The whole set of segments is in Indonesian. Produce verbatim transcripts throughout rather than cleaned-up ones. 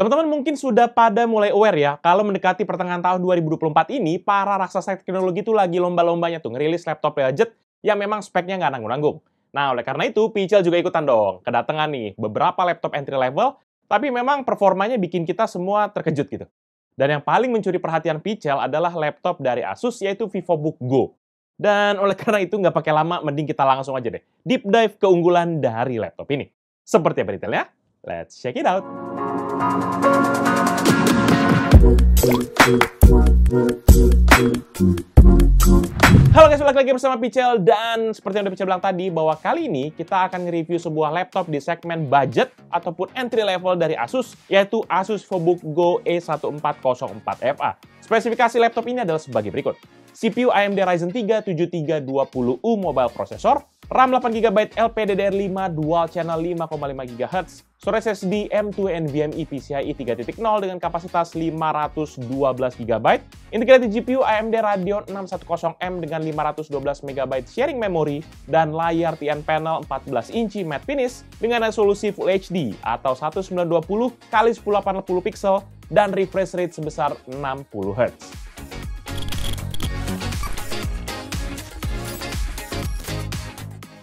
Teman-teman mungkin sudah pada mulai aware ya, kalau mendekati pertengahan tahun dua ribu dua puluh empat ini, para raksasa teknologi itu lagi lomba-lombanya tuh ngerilis laptop budget yang memang speknya nggak nanggung-nanggung. Nah, oleh karena itu, Pichel juga ikutan dong. Kedatangan nih, beberapa laptop entry level, tapi memang performanya bikin kita semua terkejut gitu. Dan yang paling mencuri perhatian Pichel adalah laptop dari Asus, yaitu Vivobook Go. Dan oleh karena itu, nggak pakai lama, mending kita langsung aja deh deep dive keunggulan dari laptop ini. Seperti apa detailnya? Let's check it out! Halo guys, balik lagi bersama Pichel dan seperti yang udah Pichel bilang tadi bahwa kali ini kita akan nge-review sebuah laptop di segmen budget ataupun entry level dari Asus, yaitu Asus Vivobook Go E satu empat nol empat F A. Spesifikasi laptop ini adalah sebagai berikut: C P U A M D Ryzen tiga tujuh tiga dua nol U mobile processor, RAM delapan giga byte L P D D R lima dual channel lima koma lima gigahertz, storage S S D M dua NVMe PCIe tiga titik nol dengan kapasitas lima ratus dua belas giga byte, integrated G P U A M D Radeon enam seratus sepuluh M dengan lima ratus dua belas megabyte sharing memory, dan layar T N Panel empat belas inci matte finish dengan resolusi Full H D atau seribu sembilan ratus dua puluh kali seribu delapan puluh pixel dan refresh rate sebesar enam puluh hertz.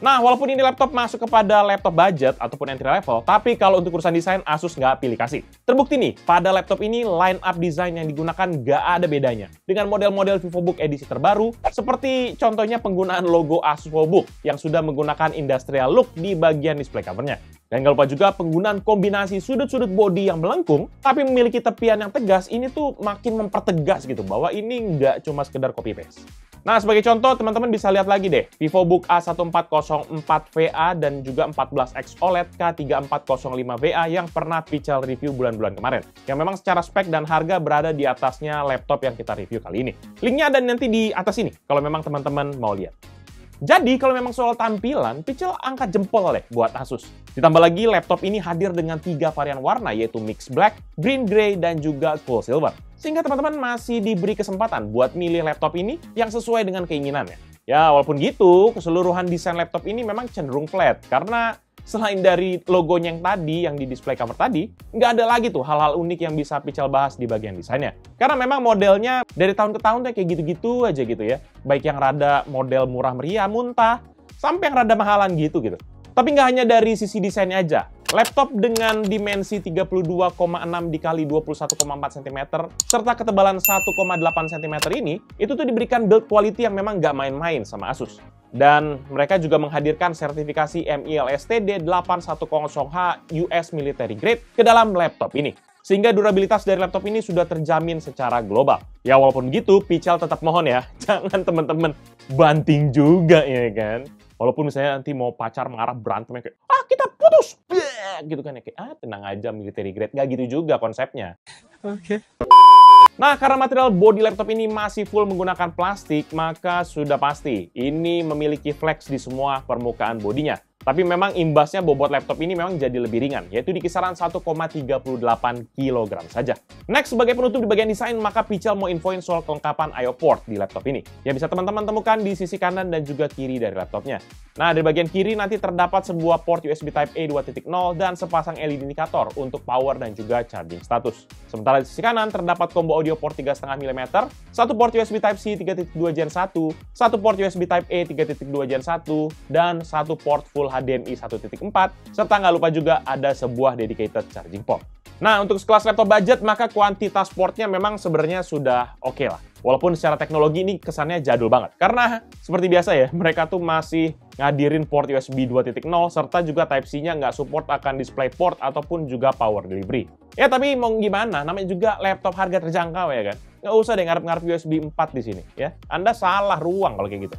Nah, walaupun ini laptop masuk kepada laptop budget ataupun entry level, tapi kalau untuk urusan desain, Asus nggak pilih kasih. Terbukti nih, pada laptop ini line up desain yang digunakan nggak ada bedanya dengan model-model Vivobook edisi terbaru, seperti contohnya penggunaan logo Asus Vivobook yang sudah menggunakan industrial look di bagian display covernya. Dan nggak lupa juga penggunaan kombinasi sudut-sudut body yang melengkung, tapi memiliki tepian yang tegas, ini tuh makin mempertegas gitu bahwa ini nggak cuma sekedar copy paste. Nah, sebagai contoh, teman-teman bisa lihat lagi deh, Vivobook A seribu empat ratus empat V A dan juga empat belas X OLED K tiga empat nol lima V A yang pernah Pichel review bulan-bulan kemarin. Yang memang secara spek dan harga berada di atasnya laptop yang kita review kali ini. Linknya ada nanti di atas ini, kalau memang teman-teman mau lihat. Jadi, kalau memang soal tampilan, Pichel angkat jempol deh buat Asus. Ditambah lagi, laptop ini hadir dengan tiga varian warna, yaitu Mix Black, Green Grey, dan juga Cool Silver. Sehingga teman-teman masih diberi kesempatan buat milih laptop ini yang sesuai dengan keinginannya. Ya, walaupun gitu, keseluruhan desain laptop ini memang cenderung flat. Karena selain dari logonya yang tadi, yang di display cover tadi, nggak ada lagi tuh hal-hal unik yang bisa Pichel bahas di bagian desainnya. Karena memang modelnya dari tahun ke tahun kayak gitu-gitu aja gitu ya. Baik yang rada model murah meriah, muntah, sampai yang rada mahalan gitu gitu. Tapi nggak hanya dari sisi desainnya aja. Laptop dengan dimensi tiga puluh dua koma enam dikali dua puluh satu koma empat sentimeter serta ketebalan satu koma delapan sentimeter ini, itu tuh diberikan build quality yang memang nggak main-main sama Asus. Dan mereka juga menghadirkan sertifikasi M I L S T D delapan satu nol H U S Military Grade ke dalam laptop ini. Sehingga durabilitas dari laptop ini sudah terjamin secara global. Ya walaupun begitu, Pichel tetap mohon ya, jangan teman-teman banting juga ya kan. Walaupun misalnya nanti mau pacar mengarah berantemnya kayak, ah kita putus, bleh, gitu kan ya. Kayak, ah tenang aja military grade, nggak gitu juga konsepnya. Oke. Okay. Nah, karena material body laptop ini masih full menggunakan plastik, maka sudah pasti ini memiliki flex di semua permukaan bodinya. Tapi memang imbasnya bobot laptop ini memang jadi lebih ringan, yaitu di kisaran satu koma tiga delapan kilogram saja. Next, sebagai penutup di bagian desain, maka Pichel mau infoin soal kelengkapan I O port di laptop ini, yang bisa teman-teman temukan di sisi kanan dan juga kiri dari laptopnya. Nah, di bagian kiri nanti terdapat sebuah port U S B Type-A dua titik nol dan sepasang L E D indikator untuk power dan juga charging status. Sementara di sisi kanan terdapat combo audio port tiga koma lima milimeter, satu port U S B Type-C tiga titik dua Gen satu, satu port U S B Type-A tiga titik dua Gen satu, dan satu port full H D M I satu titik empat, serta nggak lupa juga ada sebuah dedicated charging port. Nah, untuk sekelas laptop budget, maka kuantitas portnya memang sebenarnya sudah oke lah. Walaupun secara teknologi ini kesannya jadul banget. Karena seperti biasa ya, mereka tuh masih ngadirin port U S B dua titik nol, serta juga Type-C-nya nggak support akan display port ataupun juga power delivery. Ya, tapi mau gimana, namanya juga laptop harga terjangkau ya kan? Nggak usah deh ngarep-ngarep U S B empat di sini ya. Anda salah ruang kalau kayak gitu.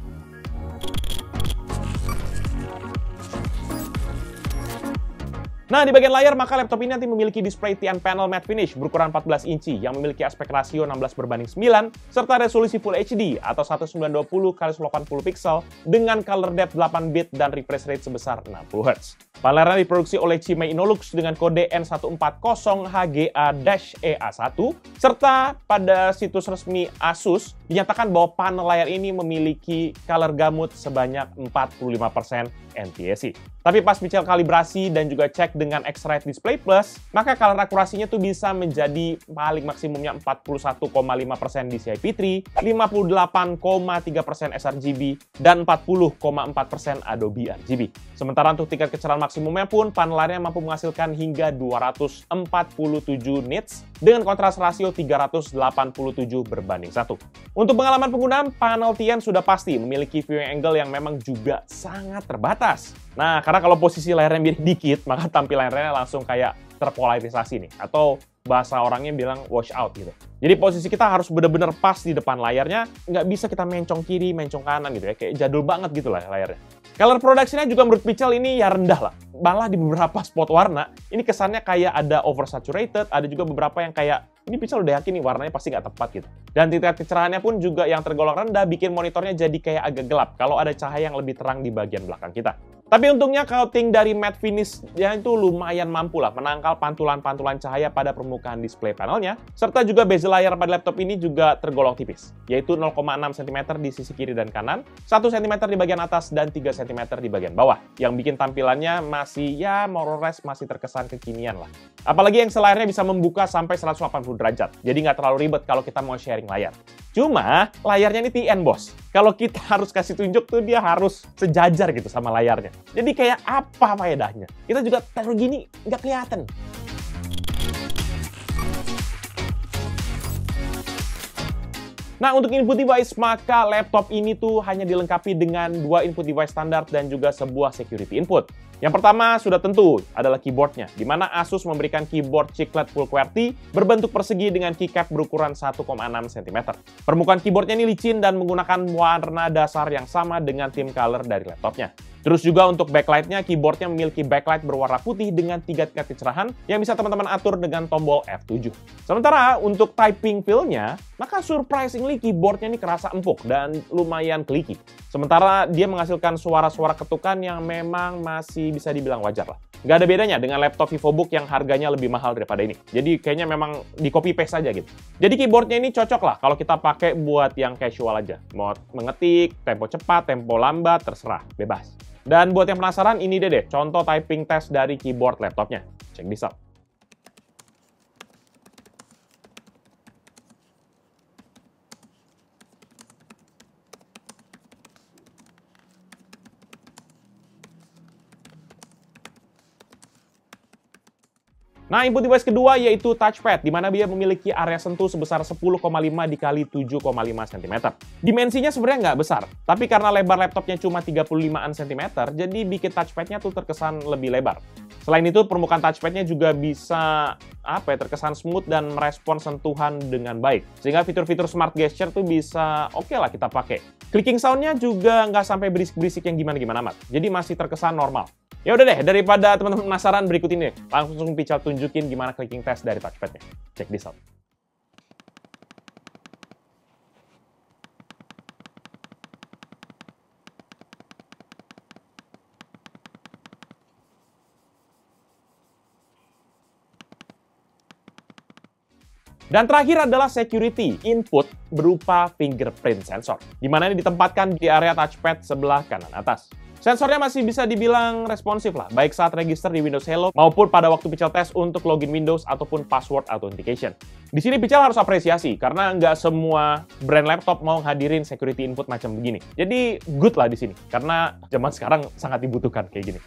Nah, di bagian layar, maka laptop ini nanti memiliki display T N Panel matte finish berukuran empat belas inci yang memiliki aspek rasio enam belas berbanding sembilan serta resolusi Full H D atau seribu sembilan ratus dua puluh kali seribu delapan puluh pixel dengan color depth delapan bit dan refresh rate sebesar enam puluh hertz. Panelernya diproduksi oleh Cime Inolux dengan kode N satu empat nol H G A E A satu serta pada situs resmi Asus dinyatakan bahwa panel layar ini memiliki color gamut sebanyak empat puluh lima persen N T S C. Tapi pas Pichel kalibrasi dan juga cek dengan X-Rite Display Plus, maka color akurasinya tuh bisa menjadi paling maksimumnya empat puluh satu koma lima persen D C I P tiga, lima puluh delapan koma tiga persen sRGB, dan empat puluh koma empat persen Adobe R G B. Sementara untuk tingkat kecerahan maksimumnya pun, panelernya mampu menghasilkan hingga dua ratus empat puluh tujuh nits dengan kontras rasio tiga ratus delapan puluh tujuh berbanding satu. Untuk pengalaman penggunaan, panel T N sudah pasti memiliki viewing angle yang memang juga sangat terbatas. Nah, karena kalau posisi layarnya miring dikit, maka tampilan layarnya langsung kayak terpolarisasi nih, atau bahasa orangnya bilang wash out gitu. Jadi posisi kita harus bener-bener pas di depan layarnya, nggak bisa kita mencong kiri, mencong kanan gitu ya, kayak jadul banget gitu lah layarnya. Color production-nya juga menurut Pichel ini ya rendah lah, malah di beberapa spot warna, ini kesannya kayak ada oversaturated, ada juga beberapa yang kayak ini Pichel udah yakin nih warnanya pasti nggak tepat gitu. Dan tingkat kecerahannya pun juga yang tergolong rendah, bikin monitornya jadi kayak agak gelap kalau ada cahaya yang lebih terang di bagian belakang kita. Tapi untungnya coating dari matte finish-nya itu lumayan mampu lah menangkal pantulan-pantulan cahaya pada permukaan display panelnya, serta juga bezel layar pada laptop ini juga tergolong tipis, yaitu nol koma enam sentimeter di sisi kiri dan kanan, satu sentimeter di bagian atas, dan tiga sentimeter di bagian bawah, yang bikin tampilannya masih ya more or less masih terkesan kekinian lah. Apalagi yang selayarnya bisa membuka sampai seratus delapan puluh derajat, jadi nggak terlalu ribet kalau kita mau sharing layar. Cuma layarnya ini T N bos, kalau kita harus kasih tunjuk tuh dia harus sejajar gitu sama layarnya. Jadi kayak apa faedahnya? Kita juga taruh gini, nggak kelihatan. Nah, untuk input device, maka laptop ini tuh hanya dilengkapi dengan dua input device standar dan juga sebuah security input. Yang pertama sudah tentu adalah keyboardnya, di mana Asus memberikan keyboard chiclet full QWERTY berbentuk persegi dengan keycap berukuran satu koma enam sentimeter. Permukaan keyboardnya ini licin dan menggunakan warna dasar yang sama dengan theme color dari laptopnya. Terus juga untuk backlight-nya, keyboardnya memiliki backlight berwarna putih dengan tiga tingkat kecerahan yang bisa teman-teman atur dengan tombol F tujuh. Sementara untuk typing feel-nya, maka surprisingly keyboardnya ini kerasa empuk dan lumayan clicky. Sementara dia menghasilkan suara-suara ketukan yang memang masih bisa dibilang wajar lah. Nggak ada bedanya dengan laptop Vivobook yang harganya lebih mahal daripada ini. Jadi kayaknya memang di copy paste aja gitu. Jadi keyboardnya ini cocok lah kalau kita pakai buat yang casual aja. Mau mengetik, tempo cepat, tempo lambat, terserah, bebas. Dan buat yang penasaran, ini deh deh contoh typing test dari keyboard laptopnya. Check this out. Nah, input device kedua yaitu touchpad, di mana dia memiliki area sentuh sebesar sepuluh koma lima dikali tujuh koma lima sentimeter. Dimensinya sebenarnya nggak besar, tapi karena lebar laptopnya cuma tiga puluh limaan sentimeter, jadi bikin touchpadnya tuh terkesan lebih lebar. Selain itu, permukaan touchpadnya juga bisa apa ya, terkesan smooth dan merespon sentuhan dengan baik. Sehingga fitur-fitur smart gesture tuh bisa oke okay lah kita pakai. Clicking soundnya juga nggak sampai berisik-berisik yang gimana-gimana amat, jadi masih terkesan normal. Ya udah deh, daripada teman-teman penasaran, berikut ini langsung Pichel tunjukin gimana clicking test dari touchpadnya. Check this out. Dan terakhir adalah security input berupa fingerprint sensor, di mana ini ditempatkan di area touchpad sebelah kanan atas. Sensornya masih bisa dibilang responsif lah, baik saat register di Windows Hello maupun pada waktu Pichel tes untuk login Windows ataupun password authentication. Di sini Pichel harus apresiasi karena nggak semua brand laptop mau hadirin security input macam begini. Jadi good lah di sini karena zaman sekarang sangat dibutuhkan kayak gini.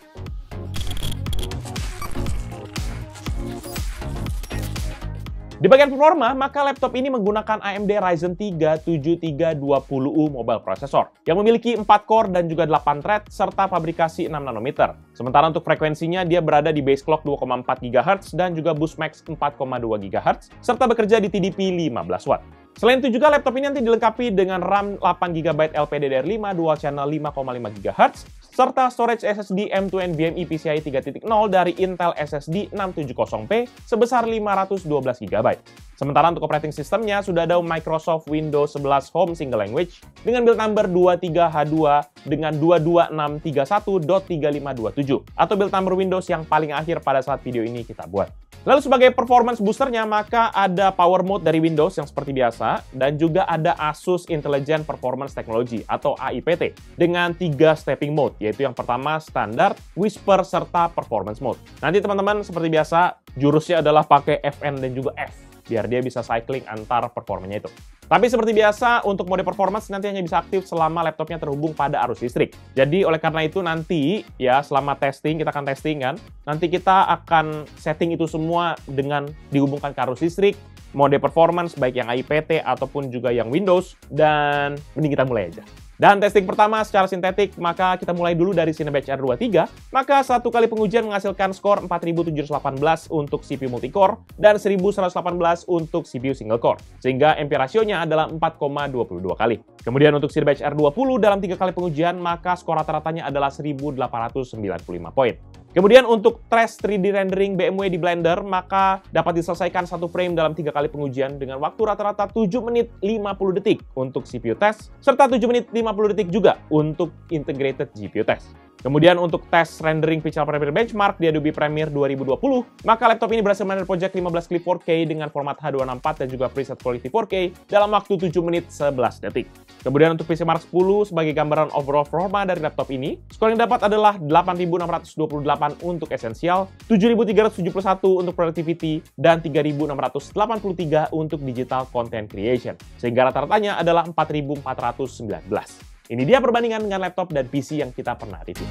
Di bagian performa, maka laptop ini menggunakan A M D Ryzen tiga tujuh tiga dua nol U mobile processor yang memiliki empat core dan juga delapan thread serta fabrikasi enam nanometer. Sementara untuk frekuensinya, dia berada di base clock dua koma empat gigahertz dan juga boost max empat koma dua gigahertz serta bekerja di T D P lima belas watt. Selain itu juga laptop ini nanti dilengkapi dengan RAM delapan gigabyte L P D D D R lima dual channel lima koma lima gigahertz serta storage S S D M dua NVMe PCIe tiga titik nol dari Intel S S D enam tujuh nol P sebesar lima ratus dua belas gigabyte. Sementara untuk operating sistemnya sudah ada Microsoft Windows sebelas Home Single Language dengan build number dua tiga H dua dengan dua dua enam tiga satu tiga lima dua tujuh atau build number Windows yang paling akhir pada saat video ini kita buat. Lalu sebagai performance boosternya, maka ada power mode dari Windows yang seperti biasa, dan juga ada Asus Intelligent Performance Technology atau A I P T dengan tiga stepping mode, yaitu yang pertama standar, whisper, serta performance mode. Nanti teman-teman seperti biasa, jurusnya adalah pakai F N dan juga F, biar dia bisa cycling antar performanya itu. Tapi seperti biasa, untuk mode performance nanti hanya bisa aktif selama laptopnya terhubung pada arus listrik. Jadi oleh karena itu nanti ya selama testing, kita akan testing kan, nanti kita akan setting itu semua dengan dihubungkan ke arus listrik, mode performance baik yang A I P T ataupun juga yang Windows, dan mending kita mulai aja. Dan testing pertama secara sintetik, maka kita mulai dulu dari Cinebench R dua puluh tiga. Maka satu kali pengujian menghasilkan skor empat ribu tujuh ratus delapan belas untuk C P U multi-core dan seribu seratus delapan belas untuk C P U single core. Sehingga M P rasionya adalah empat koma dua dua kali. Kemudian untuk Cinebench R dua puluh dalam tiga kali pengujian, maka skor rata-ratanya adalah seribu delapan ratus sembilan puluh lima poin. Kemudian untuk Trace tiga D rendering B M W di Blender, maka dapat diselesaikan satu frame dalam tiga kali pengujian dengan waktu rata-rata tujuh menit lima puluh detik untuk C P U test, serta tujuh menit lima puluh detik juga untuk integrated G P U test. Kemudian untuk tes rendering Pichel Premiere Benchmark di Adobe Premiere dua ribu dua puluh, maka laptop ini berhasil menerima pojok lima belas klip four K dengan format H dua enam empat dan juga preset quality four K dalam waktu tujuh menit sebelas detik. Kemudian untuk PCMark sepuluh sebagai gambaran overall performa dari laptop ini, skor yang dapat adalah delapan ribu enam ratus dua puluh delapan untuk esensial, tujuh ribu tiga ratus tujuh puluh satu untuk productivity, dan tiga ribu enam ratus delapan puluh tiga untuk digital content creation. Sehingga rata-ratanya adalah empat ribu empat ratus sembilan belas. Ini dia perbandingan dengan laptop dan P C yang kita pernah review.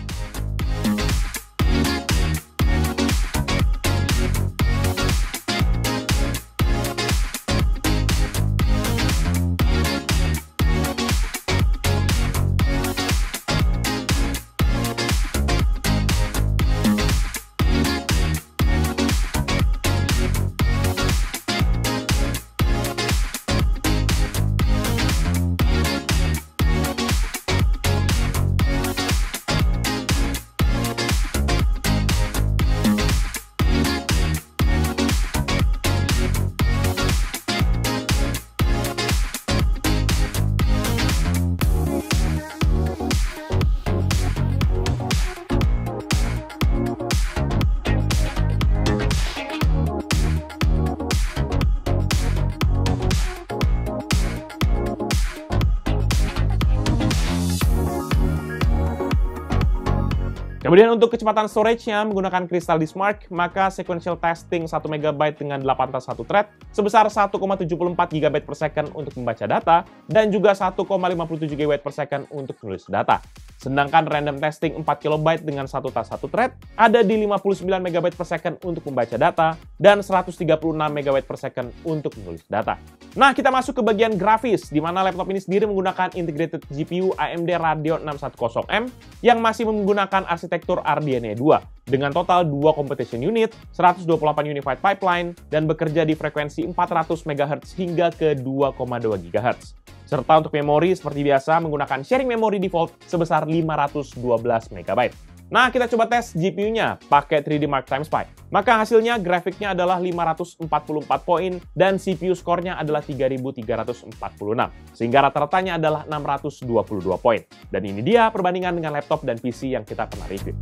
Kemudian untuk kecepatan storage-nya menggunakan Crystal Diskmark, maka sequential testing satu megabyte dengan delapan tas satu thread sebesar satu koma tujuh empat gigabyte per second untuk membaca data dan juga satu koma lima tujuh gigabyte per second untuk menulis data. Sedangkan random testing empat kilobyte dengan satu tas satu thread ada di lima puluh sembilan megabyte per second untuk membaca data dan seratus tiga puluh enam megabyte per second untuk menulis data. Nah, kita masuk ke bagian grafis, di mana laptop ini sendiri menggunakan integrated G P U A M D Radeon enam seratus M yang masih menggunakan arsitektur R D N A dua dengan total dua competition unit, seratus dua puluh delapan unified pipeline, dan bekerja di frekuensi empat ratus megahertz hingga ke dua koma dua gigahertz. Serta untuk memori seperti biasa menggunakan sharing memory default sebesar lima ratus dua belas megabyte. Nah, kita coba tes G P U-nya pakai three D Mark Time Spy. Maka hasilnya grafiknya adalah lima ratus empat puluh empat poin dan C P U skornya adalah tiga ribu tiga ratus empat puluh enam. Sehingga rata-ratanya adalah enam ratus dua puluh dua poin. Dan ini dia perbandingan dengan laptop dan P C yang kita pernah review.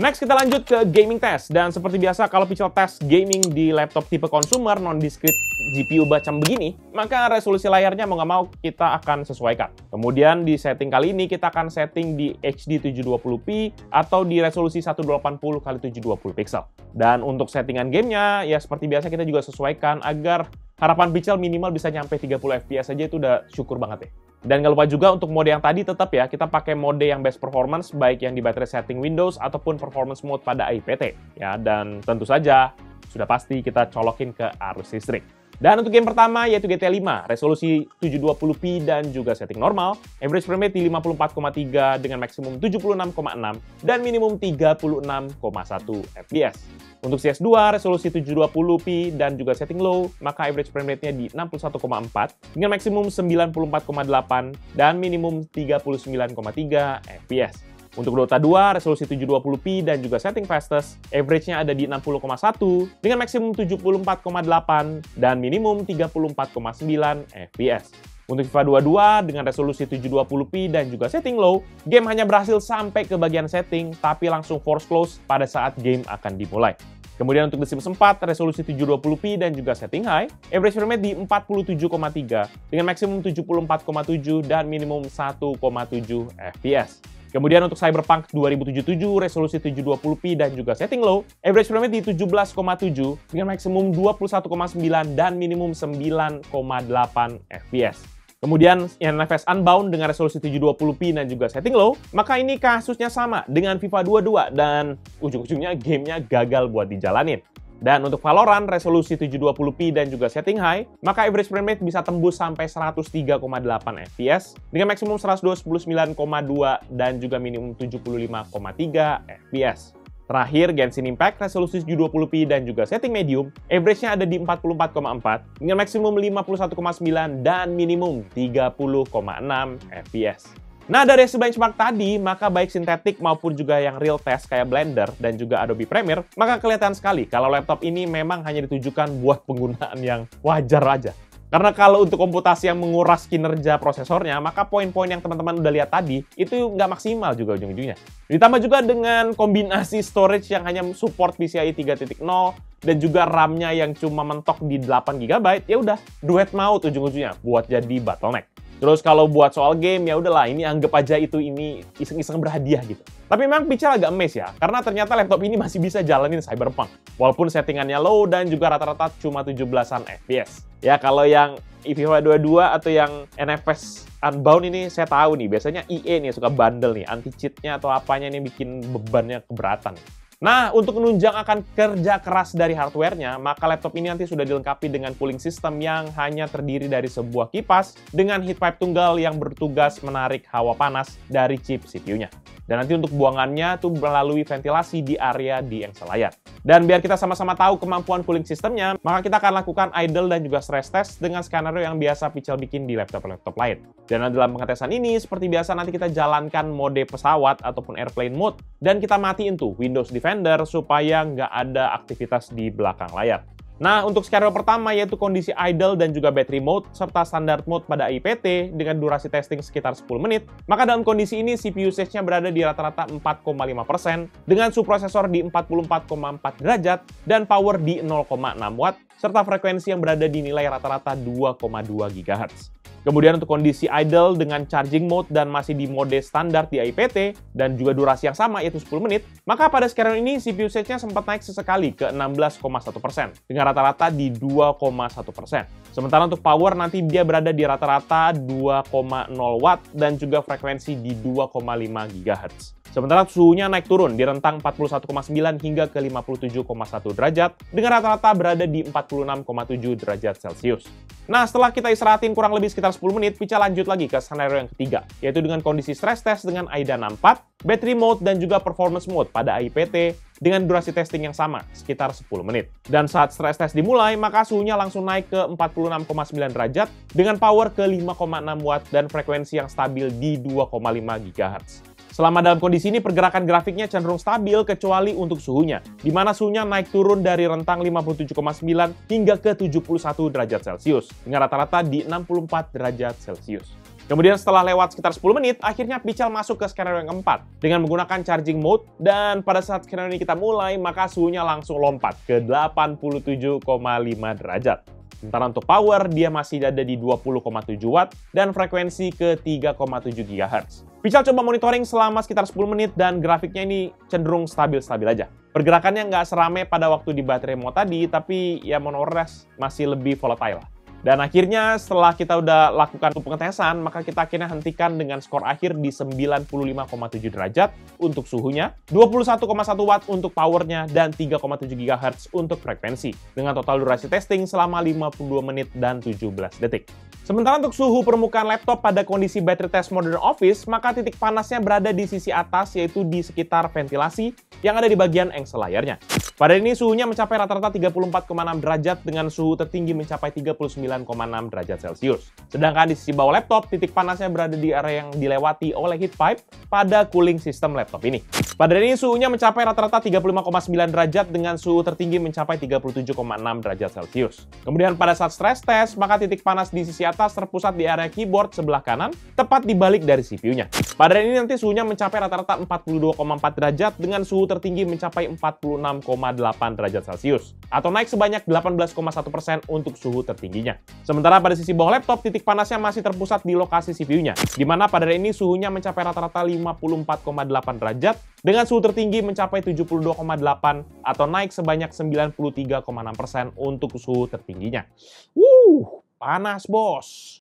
Next, kita lanjut ke gaming test. Dan seperti biasa, kalau Pichel test gaming di laptop tipe consumer non-discrete G P U bacem begini, maka resolusi layarnya mau nggak mau kita akan sesuaikan. Kemudian di setting kali ini, kita akan setting di H D tujuh dua puluh p atau di resolusi seribu delapan puluh kali tujuh dua puluh pixel. Dan untuk settingan gamenya, ya seperti biasa kita juga sesuaikan agar harapan Pichel minimal bisa nyampe tiga puluh F P S aja, itu udah syukur banget ya. Dan nggak lupa juga untuk mode yang tadi tetap ya, kita pakai mode yang best performance, baik yang di baterai setting Windows ataupun performance mode pada A I P T. Ya, dan tentu saja, sudah pasti kita colokin ke arus listrik. Dan untuk game pertama yaitu G T A lima, resolusi tujuh dua puluh p dan juga setting normal, average frame rate di lima puluh empat koma tiga dengan maksimum tujuh puluh enam koma enam dan minimum tiga puluh enam koma satu F P S. Untuk C S dua, resolusi tujuh dua puluh p dan juga setting low, maka average frame rate-nya di enam puluh satu koma empat dengan maksimum sembilan puluh empat koma delapan dan minimum tiga puluh sembilan koma tiga F P S. Untuk Dota dua, resolusi tujuh dua puluh p dan juga setting fastest, average-nya ada di enam puluh koma satu dengan maksimum tujuh puluh empat koma delapan dan minimum tiga puluh empat koma sembilan F P S. Untuk FIFA dua puluh dua dengan resolusi tujuh dua puluh p dan juga setting low, game hanya berhasil sampai ke bagian setting, tapi langsung force close pada saat game akan dimulai. Kemudian untuk The Sims empat, resolusi tujuh dua puluh p dan juga setting high, average frame rate di empat puluh tujuh koma tiga dengan maksimum tujuh puluh empat koma tujuh dan minimum satu koma tujuh F P S. Kemudian untuk Cyberpunk dua ribu tujuh puluh tujuh, resolusi tujuh dua puluh p dan juga setting low, average frame rate di tujuh belas koma tujuh dengan maksimum dua puluh satu koma sembilan dan minimum sembilan koma delapan F P S. Kemudian N F S Unbound dengan resolusi tujuh dua puluh p dan juga setting low, maka ini kasusnya sama dengan FIFA dua puluh dua dan ujung-ujungnya gamenya gagal buat dijalanin. Dan untuk Valorant, resolusi tujuh dua puluh p dan juga setting high, maka average frame rate bisa tembus sampai seratus tiga koma delapan F P S dengan maksimum seratus dua puluh sembilan koma dua dan juga minimum tujuh puluh lima koma tiga F P S. Terakhir, Genshin Impact, resolusi tujuh dua puluh p dan juga setting medium, average-nya ada di empat puluh empat koma empat dengan maksimum lima puluh satu koma sembilan dan minimum tiga puluh koma enam F P S. Nah, dari benchmark tadi, maka baik sintetik maupun juga yang real test kayak Blender dan juga Adobe Premiere, maka kelihatan sekali kalau laptop ini memang hanya ditujukan buat penggunaan yang wajar aja. Karena kalau untuk komputasi yang menguras kinerja prosesornya, maka poin-poin yang teman-teman udah lihat tadi, itu nggak maksimal juga ujung-ujungnya. Ditambah juga dengan kombinasi storage yang hanya support PCIe tiga titik nol, dan juga RAM-nya yang cuma mentok di delapan giga byte, ya udah duet maut ujung-ujungnya buat jadi bottleneck. Terus kalau buat soal game, ya udahlah ini anggap aja itu ini iseng-iseng berhadiah gitu. Tapi memang Pichel agak amazed ya, karena ternyata laptop ini masih bisa jalanin Cyberpunk. Walaupun settingannya low dan juga rata-rata cuma tujuh belasan F P S. Ya kalau yang FIFA dua puluh dua atau yang N F S Unbound ini saya tahu nih, biasanya E A nih suka bandel nih, anti-cheatnya atau apanya nih bikin bebannya keberatan. Nah, untuk menunjang akan kerja keras dari hardware-nya, maka laptop ini nanti sudah dilengkapi dengan cooling system yang hanya terdiri dari sebuah kipas dengan heat pipe tunggal yang bertugas menarik hawa panas dari chip C P U-nya. Dan nanti untuk buangannya tuh melalui ventilasi di area diangsal layar. Dan biar kita sama-sama tahu kemampuan cooling system-nya, maka kita akan lakukan idle dan juga stress test dengan skenario yang biasa Pichel bikin di laptop-laptop lain. Dan dalam pengetesan ini, seperti biasa nanti kita jalankan mode pesawat ataupun airplane mode, dan kita matiin tuh Windows Defender supaya nggak ada aktivitas di belakang layar. Nah, untuk skenario pertama yaitu kondisi idle dan juga battery mode serta standard mode pada I P T dengan durasi testing sekitar sepuluh menit, maka dalam kondisi ini C P U usage-nya berada di rata-rata empat koma lima persen dengan suhu prosesor di empat puluh empat koma empat derajat dan power di nol koma enam watt serta frekuensi yang berada di nilai rata-rata dua koma dua gigahertz. Kemudian untuk kondisi idle dengan charging mode dan masih di mode standar di I P T dan juga durasi yang sama yaitu sepuluh menit, maka pada skenario ini C P U usage-nya sempat naik sesekali ke enam belas koma satu persen dengan rata-rata di dua koma satu persen. Sementara untuk power nanti dia berada di rata-rata dua koma nol watt dan juga frekuensi di dua koma lima gigahertz. Sementara suhunya naik turun di rentang empat puluh satu koma sembilan hingga ke lima puluh tujuh koma satu derajat dengan rata-rata berada di empat puluh enam koma tujuh derajat Celcius. Nah, setelah kita istirahatin kurang lebih sekitar sepuluh menit, Pichel lanjut lagi ke skenario yang ketiga, yaitu dengan kondisi stress test dengan AIDA enam puluh empat, battery mode dan juga performance mode pada I P T dengan durasi testing yang sama, sekitar sepuluh menit. Dan saat stress test dimulai, maka suhunya langsung naik ke empat puluh enam koma sembilan derajat dengan power ke lima koma enam watt dan frekuensi yang stabil di dua koma lima gigahertz. Selama dalam kondisi ini, pergerakan grafiknya cenderung stabil kecuali untuk suhunya, di mana suhunya naik turun dari rentang lima puluh tujuh koma sembilan hingga ke tujuh puluh satu derajat Celcius, dengan rata-rata di enam puluh empat derajat Celcius. Kemudian setelah lewat sekitar sepuluh menit, akhirnya Pichel masuk ke skenario yang keempat, dengan menggunakan charging mode, dan pada saat skenario ini kita mulai, maka suhunya langsung lompat ke delapan puluh tujuh koma lima derajat. Sementara untuk power, dia masih ada di dua puluh koma tujuh watt dan frekuensi ke tiga koma tujuh gigahertz. Pichel coba monitoring selama sekitar sepuluh menit dan grafiknya ini cenderung stabil-stabil aja. Pergerakannya nggak serame pada waktu di baterai mode tadi, tapi ya monorail masih lebih volatile lah. Dan akhirnya setelah kita udah lakukan pengetesan, maka kita akhirnya hentikan dengan skor akhir di sembilan puluh lima koma tujuh derajat untuk suhunya, dua puluh satu koma satu watt untuk powernya, dan tiga koma tujuh gigahertz untuk frekuensi, dengan total durasi testing selama lima puluh dua menit dan tujuh belas detik. Sementara untuk suhu permukaan laptop pada kondisi battery test mode office, maka titik panasnya berada di sisi atas, yaitu di sekitar ventilasi yang ada di bagian engsel layarnya. Pada ini suhunya mencapai rata-rata tiga puluh empat koma enam derajat dengan suhu tertinggi mencapai tiga puluh sembilan koma enam derajat Celcius. Sedangkan di sisi bawah laptop, titik panasnya berada di area yang dilewati oleh heat pipe pada cooling system laptop ini. Pada hari ini suhunya mencapai rata-rata tiga puluh lima koma sembilan derajat dengan suhu tertinggi mencapai tiga puluh tujuh koma enam derajat Celcius. Kemudian pada saat stress test, maka titik panas di sisi atas terpusat di area keyboard sebelah kanan, tepat di balik dari C P U-nya. Pada hari ini nanti suhunya mencapai rata-rata empat puluh dua koma empat derajat dengan suhu tertinggi mencapai empat puluh enam koma delapan derajat Celcius, atau naik sebanyak delapan belas koma satu persen untuk suhu tertingginya. Sementara pada sisi bawah laptop, titik panasnya masih terpusat di lokasi C P U-nya, di mana pada hari ini suhunya mencapai rata-rata lima puluh empat koma delapan derajat, dengan suhu tertinggi mencapai tujuh puluh dua koma delapan atau naik sebanyak sembilan puluh tiga koma enam persen untuk suhu tertingginya. Wuh, panas bos!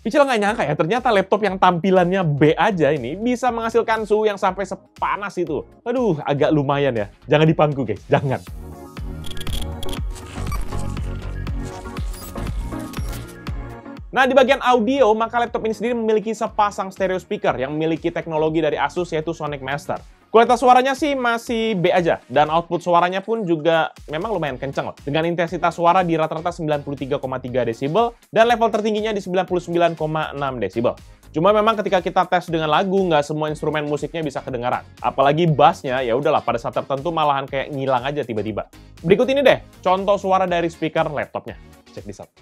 Pichel nggak nyangka ya, ternyata laptop yang tampilannya B aja ini bisa menghasilkan suhu yang sampai sepanas itu. Aduh, agak lumayan ya. Jangan dipangku guys, jangan. Nah, di bagian audio, maka laptop ini sendiri memiliki sepasang stereo speaker yang memiliki teknologi dari Asus yaitu Sonic Master. Kualitas suaranya sih masih B aja, dan output suaranya pun juga memang lumayan kenceng loh. Dengan intensitas suara di rata-rata sembilan puluh tiga koma tiga desibel dan level tertingginya di sembilan puluh sembilan koma enam desibel. Cuma memang ketika kita tes dengan lagu, nggak semua instrumen musiknya bisa kedengaran. Apalagi bassnya, ya udahlah pada saat tertentu malahan kayak ngilang aja tiba-tiba. Berikut ini deh, contoh suara dari speaker laptopnya. Check this out.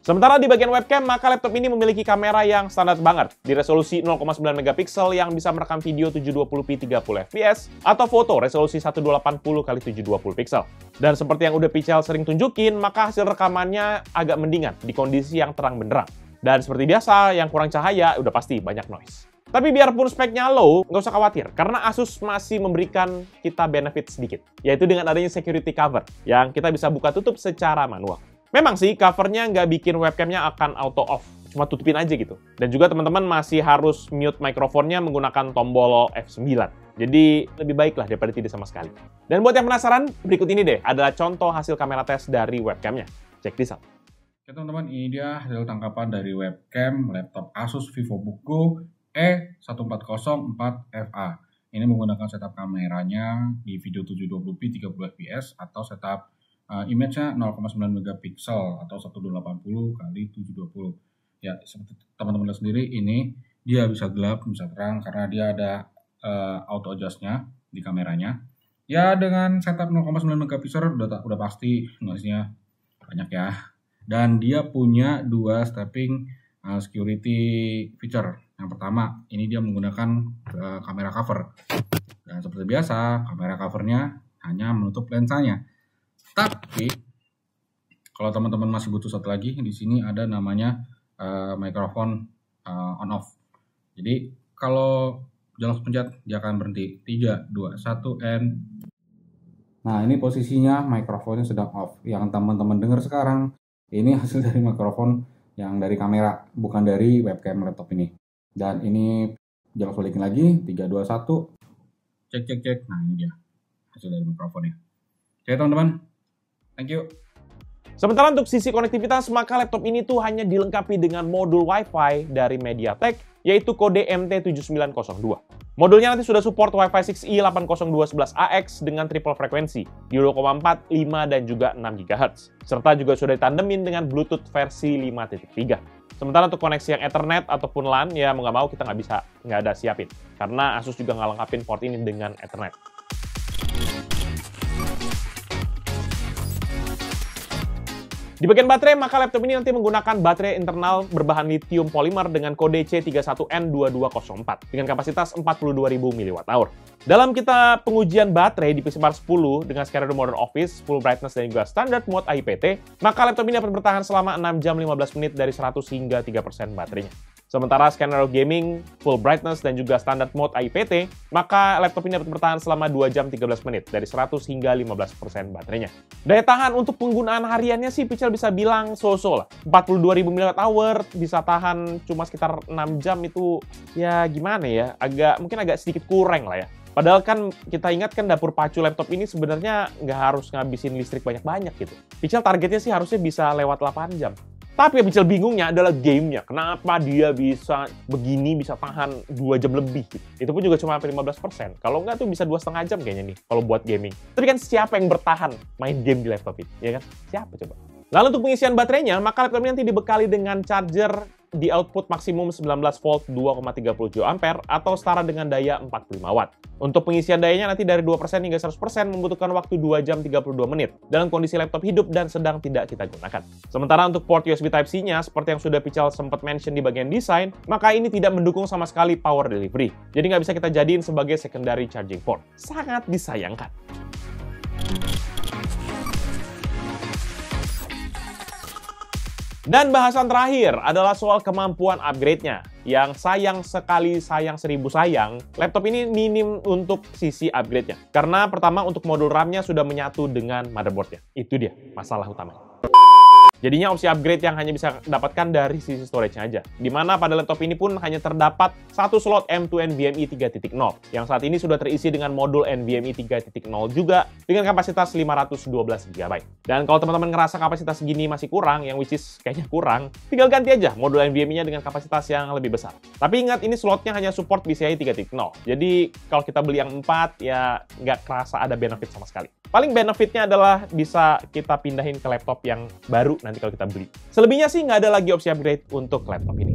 Sementara di bagian webcam, maka laptop ini memiliki kamera yang standar banget di resolusi nol koma sembilan megapiksel yang bisa merekam video tujuh dua puluh p tiga puluh fps atau foto resolusi seribu dua ratus delapan puluh kali tujuh ratus dua puluh piksel. Dan seperti yang udah Pichel sering tunjukin, maka hasil rekamannya agak mendingan di kondisi yang terang benderang. Dan seperti biasa, yang kurang cahaya udah pasti banyak noise. Tapi biarpun speknya low, nggak usah khawatir, karena Asus masih memberikan kita benefit sedikit, yaitu dengan adanya security cover yang kita bisa buka tutup secara manual. Memang sih, covernya nggak bikin webcamnya akan auto off, cuma tutupin aja gitu. Dan juga teman-teman masih harus mute mikrofonnya menggunakan tombol F sembilan. Jadi lebih baiklah daripada tidak sama sekali. Dan buat yang penasaran, berikut ini deh adalah contoh hasil kamera tes dari webcamnya. Check this out. Oke teman-teman, ini dia hasil tangkapan dari webcam laptop Asus Vivobook Go E satu empat nol empat F A. Ini menggunakan setup kameranya di video tujuh dua puluh p tiga puluh fps atau setup Uh, image-nya nol koma sembilan megapiksel atau seribu dua ratus delapan puluh kali tujuh ratus dua puluh. Ya, seperti teman-teman sendiri, ini dia bisa gelap, bisa terang karena dia ada uh, auto adjust-nya di kameranya. Ya, dengan setup nol koma sembilan megapiksel udah udah pasti noise-nya banyak ya. Dan dia punya dua stepping uh, security feature. Yang pertama, ini dia menggunakan uh, kamera cover. Dan seperti biasa, kamera covernya hanya menutup lensanya. Tapi kalau teman-teman masih butuh satu lagi, di sini ada namanya uh, microphone uh, on off. Jadi kalau jangan pencet dia akan berhenti. tiga, dua, satu, and nah ini posisinya microphone-nya sedang off. Yang teman-teman dengar sekarang ini hasil dari microphone yang dari kamera, bukan dari webcam laptop ini. Dan ini jangan balikin lagi, tiga, dua, satu. Cek cek cek. Nah, ini dia hasil dari mikrofonnya. Oke teman-teman. Thank you. Sementara untuk sisi konektivitas, maka laptop ini tuh hanya dilengkapi dengan modul Wi-Fi dari Mediatek, yaitu kode M T tujuh sembilan nol dua. Modulnya nanti sudah support Wi-Fi enam E delapan nol dua sebelas A X dengan triple frekuensi, di dua koma empat, lima, dan juga enam gigahertz. Serta juga sudah ditandemin dengan Bluetooth versi lima titik tiga. Sementara untuk koneksi yang Ethernet ataupun LAN, ya mau nggak mau kita nggak bisa, nggak ada siapin. Karena Asus juga nggak lengkapin port ini dengan Ethernet. Di bagian baterai, maka laptop ini nanti menggunakan baterai internal berbahan litium polimer dengan kode C tiga satu N dua dua nol empat dengan kapasitas empat puluh dua ribu miliwatt hour. Dalam kita pengujian baterai di PCMark sepuluh dengan skenario Modern Office, full brightness dan juga standard mode I P T, maka laptop ini dapat bertahan selama enam jam lima belas menit dari seratus hingga tiga persen baterainya. Sementara skenario gaming, full brightness, dan juga standard mode I P T, maka laptop ini dapat bertahan selama dua jam tiga belas menit, dari seratus hingga lima belas persen baterainya. Daya tahan untuk penggunaan hariannya sih, Pichel bisa bilang so-so lah. empat puluh dua ribu miliwatt hour, bisa tahan cuma sekitar enam jam itu, ya gimana ya, agak mungkin agak sedikit kurang lah ya. Padahal kan kita ingat kan dapur pacu laptop ini sebenarnya nggak harus ngabisin listrik banyak-banyak gitu. Pichel targetnya sih harusnya bisa lewat delapan jam. Tapi Pichel bingungnya adalah gamenya. Kenapa dia bisa begini, bisa tahan dua jam lebih? Itu pun juga cuma hampir lima belas persen. Kalau nggak tuh bisa dua setengah jam kayaknya nih, kalau buat gaming. Tapi kan siapa yang bertahan main game di laptop itu? Ya kan? Siapa coba? Lalu untuk pengisian baterainya, maka laptop ini nanti dibekali dengan charger di output maksimum sembilan belas volt dua koma tiga tujuh ampere atau setara dengan daya empat puluh lima watt. Untuk pengisian dayanya nanti dari dua persen hingga seratus persen membutuhkan waktu dua jam tiga puluh dua menit dalam kondisi laptop hidup dan sedang tidak kita gunakan. Sementara untuk port U S B Type-C-nya, seperti yang sudah Pichel sempat mention di bagian desain, maka ini tidak mendukung sama sekali power delivery. Jadi nggak bisa kita jadiin sebagai secondary charging port. Sangat disayangkan. Dan bahasan terakhir adalah soal kemampuan upgrade-nya. Yang sayang sekali, sayang seribu sayang, laptop ini minim untuk sisi upgrade-nya. Karena pertama untuk modul RAM-nya sudah menyatu dengan motherboard-nya. Itu dia masalah utamanya. Jadinya opsi upgrade yang hanya bisa dapatkan dari sisi storage-nya aja. Dimana pada laptop ini pun hanya terdapat satu slot M dua NVMe tiga titik nol, yang saat ini sudah terisi dengan modul NVMe tiga titik nol juga dengan kapasitas lima ratus dua belas giga byte. Dan kalau teman-teman ngerasa kapasitas segini masih kurang, yang which is kayaknya kurang, tinggal ganti aja modul NVMe-nya dengan kapasitas yang lebih besar. Tapi ingat, ini slotnya hanya support PCIe tiga titik nol. Jadi kalau kita beli yang empat, ya nggak kerasa ada benefit sama sekali. Paling benefitnya adalah bisa kita pindahin ke laptop yang baru nanti kalau kita beli. Selebihnya sih nggak ada lagi opsi upgrade untuk laptop ini.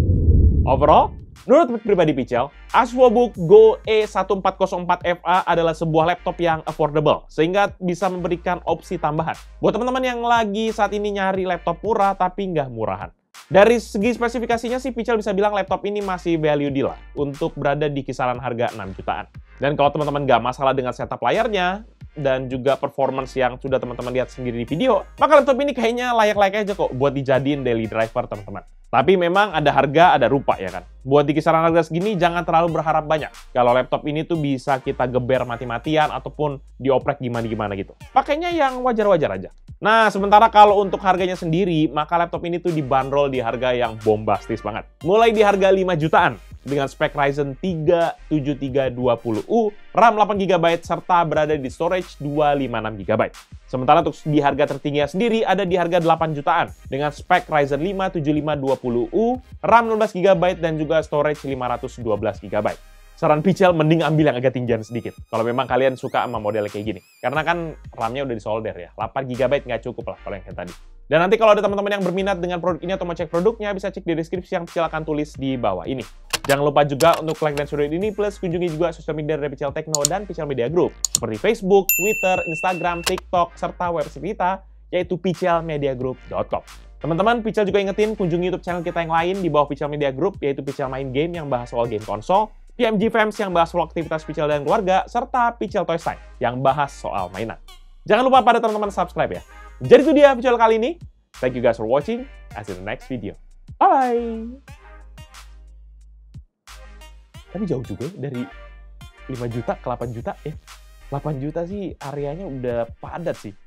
Overall, menurut pribadi Pichel, Asus Vivobook Go E satu empat nol empat F A adalah sebuah laptop yang affordable, sehingga bisa memberikan opsi tambahan buat teman-teman yang lagi saat ini nyari laptop murah tapi nggak murahan. Dari segi spesifikasinya sih, Pichel bisa bilang laptop ini masih value deal lah, untuk berada di kisaran harga enam jutaan. Dan kalau teman-teman nggak masalah dengan setup layarnya, dan juga performance yang sudah teman-teman lihat sendiri di video, maka laptop ini kayaknya layak-layak aja kok buat dijadiin daily driver teman-teman. Tapi memang ada harga, ada rupa ya kan. Buat di kisaran harga segini jangan terlalu berharap banyak kalau laptop ini tuh bisa kita geber mati-matian ataupun dioprek gimana-gimana gitu. Pakainya yang wajar-wajar aja. Nah, sementara kalau untuk harganya sendiri, maka laptop ini tuh dibanderol di harga yang bombastis banget. Mulai di harga lima jutaan dengan spek Ryzen tiga tujuh tiga dua nol U, RAM delapan giga byte, serta berada di storage dua ratus lima puluh enam giga byte. Sementara untuk di harga tertingginya sendiri ada di harga delapan jutaan dengan spek Ryzen lima tujuh lima dua nol U, RAM enam belas giga byte, dan juga storage lima ratus dua belas giga byte. Saran Pichel, mending ambil yang agak tinggian sedikit kalau memang kalian suka sama model kayak gini. Karena kan RAM-nya udah disolder ya, delapan giga byte nggak cukup lah kalau yang kayak tadi. Dan nanti kalau ada teman-teman yang berminat dengan produk ini atau mau cek produknya, bisa cek di deskripsi yang Pichel akan tulis di bawah ini. Jangan lupa juga untuk like dan share ini, plus kunjungi juga sosial media dari PicelTekno dan Pichel Media Group, seperti Facebook, Twitter, Instagram, TikTok, serta website kita, yaitu pichel media group dot com. Teman-teman, Pichel juga ingetin, kunjungi YouTube channel kita yang lain di bawah Pichel Media Group, yaitu Pichel Main Game yang bahas soal game konsol, P M G Fans yang bahas soal aktivitas Pichel dan keluarga, serta Pichel Toy Style yang bahas soal mainan. Jangan lupa pada teman-teman subscribe ya. Jadi itu dia Pichel kali ini. Thank you guys for watching, and see you in the next video. Bye-bye! Tapi jauh juga dari lima juta ke delapan juta ya. delapan juta sih areanya udah padat sih.